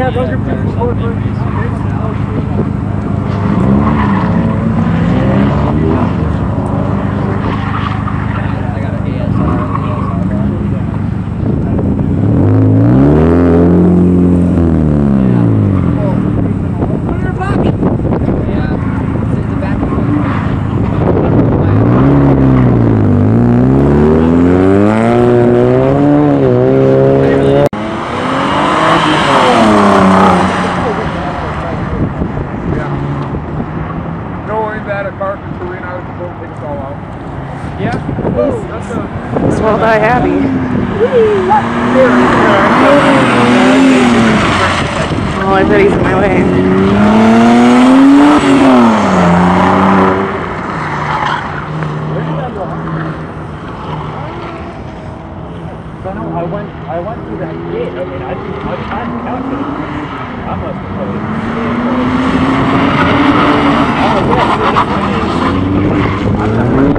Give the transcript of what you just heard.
have other people over. I must have